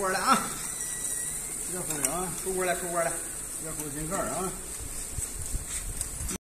锅了啊！这红绫啊，出锅了，出锅了，要出锅进盖啊！